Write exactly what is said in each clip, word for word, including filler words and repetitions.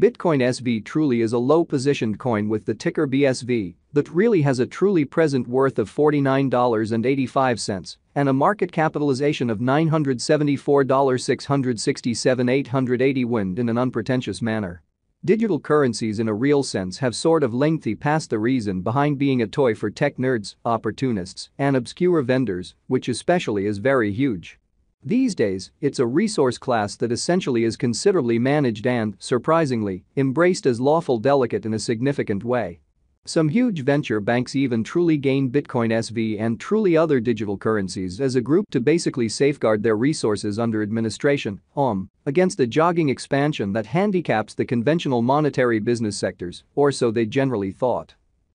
Bitcoin S V truly is a low-positioned coin with the ticker B S V that really has a truly present worth of forty-nine dollars and eighty-five cents and a market capitalization of nine hundred seventy-four million six hundred sixty-seven thousand eight hundred eighty wind in an unpretentious manner. Digital currencies in a real sense have sort of lengthy past the reason behind being a toy for tech nerds, opportunists, and obscure vendors, which especially is very huge. These days, it's a resource class that essentially is considerably managed and, surprisingly, embraced as lawful delegate in a significant way. Some huge venture banks even truly gain Bitcoin S V and truly other digital currencies as a group to basically safeguard their resources under administration, um, against a jogging expansion that handicaps the conventional monetary business sectors, or so they generally thought.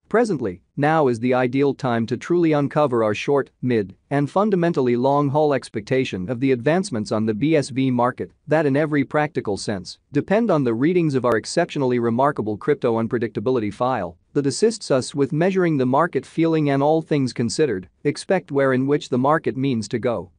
Presently, now is the ideal time to truly uncover our short, mid, and fundamentally long-haul expectation of the advancements on the B S V market that in every practical sense depend on the readings of our exceptionally remarkable crypto unpredictability file that assists us with measuring the market feeling and all things considered, expect where in which the market means to go.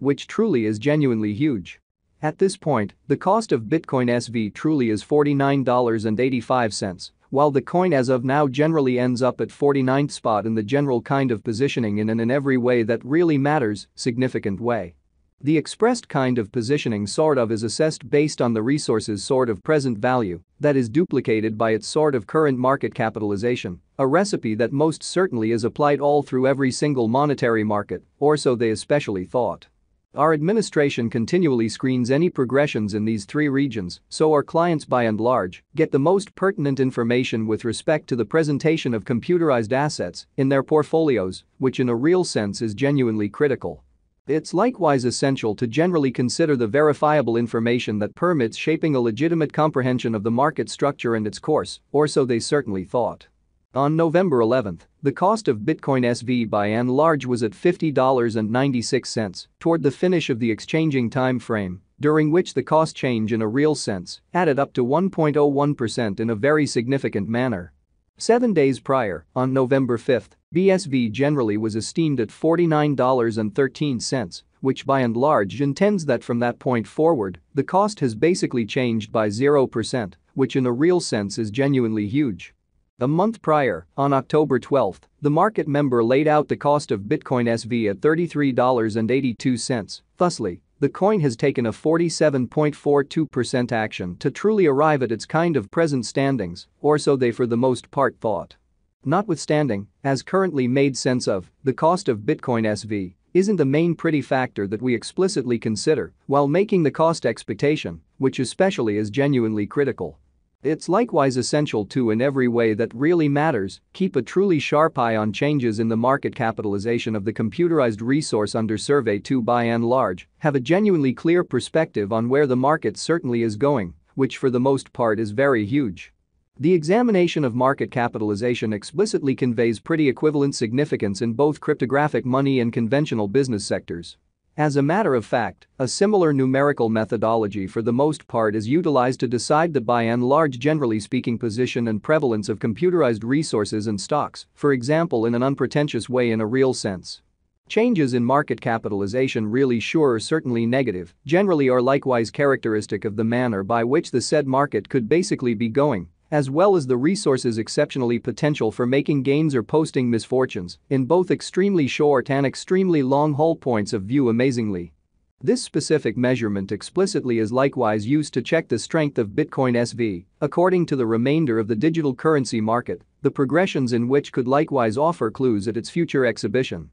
Which truly is genuinely huge. At this point, the cost of Bitcoin S V truly is forty-nine dollars and eighty-five cents. While the coin as of now generally ends up at forty-ninth spot in the general kind of positioning in and in every way that really matters, significant way. The expressed kind of positioning sort of is assessed based on the resource's sort of present value that is duplicated by its sort of current market capitalization, a recipe that most certainly is applied all through every single monetary market, or so they especially thought. Our administration continually screens any progressions in these three regions, so our clients by and large get the most pertinent information with respect to the presentation of computerized assets in their portfolios, which in a real sense is genuinely critical. It's likewise essential to generally consider the verifiable information that permits shaping a legitimate comprehension of the market structure and its course, or so they certainly thought. On November eleventh, the cost of Bitcoin S V by and large was at fifty dollars and ninety-six cents toward the finish of the exchanging time frame, during which the cost change in a real sense added up to one point zero one percent in a very significant manner. Seven days prior, on November fifth, B S V generally was esteemed at forty-nine dollars and thirteen cents, which by and large intends that from that point forward, the cost has basically changed by zero percent, which in a real sense is genuinely huge. A month prior, on October twelfth, the market member laid out the cost of Bitcoin S V at thirty-three dollars and eighty-two cents, thusly, the coin has taken a forty-seven point four two percent action to truly arrive at its kind of present standings, or so they for the most part thought. Notwithstanding, as currently made sense of, the cost of Bitcoin S V isn't the main pretty factor that we explicitly consider while making the cost expectation, which especially is genuinely critical. It's likewise essential to, in every way that really matters, keep a truly sharp eye on changes in the market capitalization of the computerized resource under survey to by and large, have a genuinely clear perspective on where the market certainly is going, which for the most part is very huge. The examination of market capitalization explicitly conveys pretty equivalent significance in both cryptographic money and conventional business sectors. As a matter of fact, a similar numerical methodology for the most part is utilized to decide the by and large generally speaking position and prevalence of computerized resources and stocks, for example in an unpretentious way in a real sense. Changes in market capitalization really sure or certainly negative, generally are likewise characteristic of the manner by which the said market could basically be going, as well as the resource's exceptionally potential for making gains or posting misfortunes in both extremely short and extremely long haul points of view. Amazingly, this specific measurement explicitly is likewise used to check the strength of Bitcoin S V according to the remainder of the digital currency market, the progressions in which could likewise offer clues at its future exhibition.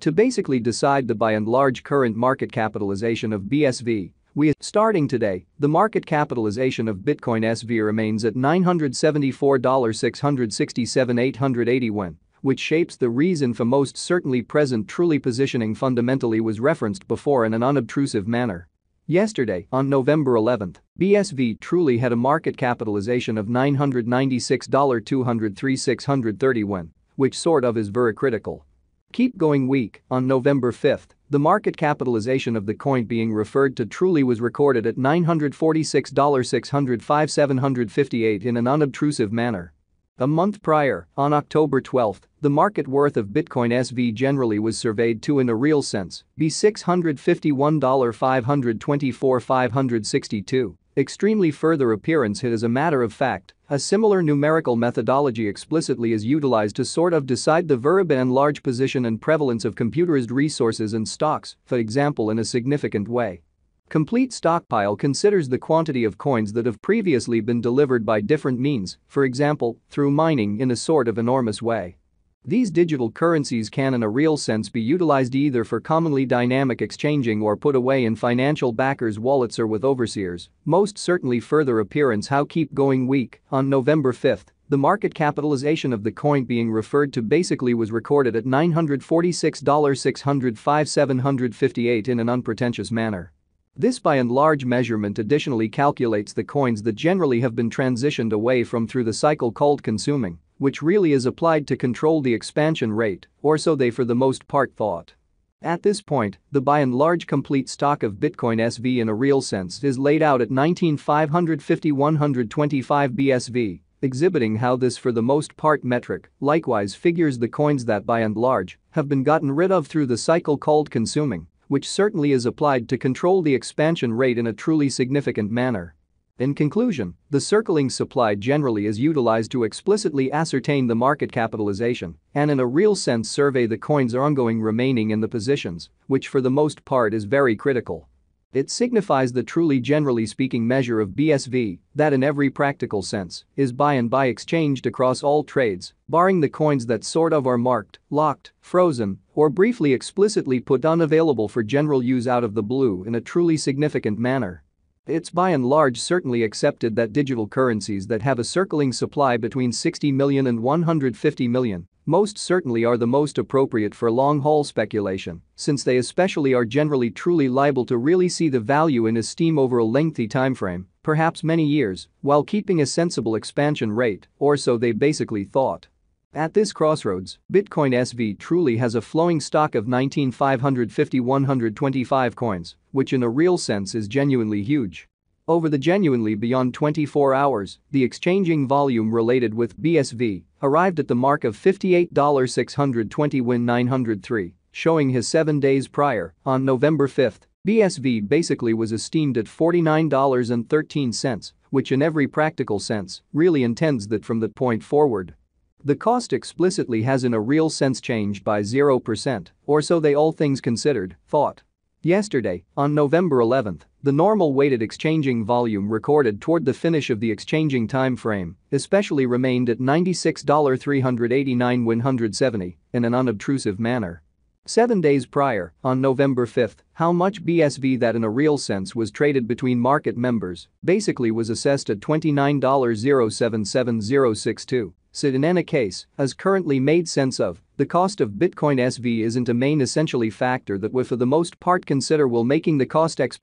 To basically decide the by and large current market capitalization of B S V, We, starting today, the market capitalization of Bitcoin S V remains at nine hundred seventy-four million six hundred sixty-seven thousand eight hundred eighty-one, which shapes the reason for most certainly present truly positioning fundamentally was referenced before in an unobtrusive manner. Yesterday, on November eleventh, B S V truly had a market capitalization of nine hundred ninety-six million two hundred three thousand six hundred thirty-one, which sort of is very critical. Keep going week, on November fifth, the market capitalization of the coin being referred to truly was recorded at nine hundred forty-six million six hundred five thousand seven hundred fifty-eight in an unobtrusive manner. A month prior, on October twelfth, the market worth of Bitcoin S V generally was surveyed to in a real sense be six hundred fifty-one million five hundred twenty-four thousand five hundred sixty-two, extremely further appearance. It is a matter of fact, a similar numerical methodology explicitly is utilized to sort of decide the verba and large position and prevalence of computerized resources and stocks, for example, in a significant way. Complete stockpile considers the quantity of coins that have previously been delivered by different means, for example, through mining, in a sort of enormous way. These digital currencies can in a real sense be utilized either for commonly dynamic exchanging or put away in financial backers' wallets or with overseers. Most certainly further appearance. How keep going weak on November fifth. The market capitalization of the coin being referred to basically was recorded at nine hundred forty-six thousand six hundred five thousand seven hundred fifty-eight in an unpretentious manner. This by and large measurement additionally calculates the coins that generally have been transitioned away from through the cycle called consuming, which really is applied to control the expansion rate, or so they for the most part thought. At this point, the by and large complete stock of Bitcoin S V in a real sense is laid out at nineteen thousand five hundred fifty to one hundred twenty-five B S V, exhibiting how this for the most part metric likewise figures the coins that by and large have been gotten rid of through the cycle called consuming, which certainly is applied to control the expansion rate in a truly significant manner. In conclusion, the circling supply generally is utilized to explicitly ascertain the market capitalization and in a real sense survey the coins ongoing remaining in the positions, which for the most part is very critical. It signifies the truly generally speaking measure of B S V that in every practical sense is by and by exchanged across all trades, barring the coins that sort of are marked, locked, frozen, or briefly explicitly put unavailable for general use out of the blue in a truly significant manner. It's by and large certainly accepted that digital currencies that have a circling supply between sixty million and one hundred fifty million most certainly are the most appropriate for long-haul speculation, since they especially are generally truly liable to really see the value in esteem over a lengthy time frame, perhaps many years, while keeping a sensible expansion rate, or so they basically thought. At this crossroads, Bitcoin S V truly has a flowing stock of nineteen thousand five hundred fifty to one hundred twenty-five coins, which in a real sense is genuinely huge. Over the genuinely beyond twenty-four hours, the exchanging volume related with B S V arrived at the mark of fifty-eight thousand six hundred twenty to nine hundred three, showing his seven days prior, on November fifth, B S V basically was esteemed at forty-nine dollars and thirteen cents, which in every practical sense really intends that from that point forward. The cost explicitly has in a real sense changed by zero percent, or so they all things considered thought. Yesterday, on November eleventh, the normal weighted exchanging volume recorded toward the finish of the exchanging time frame especially remained at ninety-six thousand three hundred eighty-nine to one hundred seventy in an unobtrusive manner. Seven days prior, on November fifth, how much B S V that in a real sense was traded between market members basically was assessed at twenty-nine thousand seven hundred seventy thousand sixty-two. So in any case, as currently made sense of, the cost of Bitcoin S V isn't a main essentially factor that we for the most part consider while making the cost exp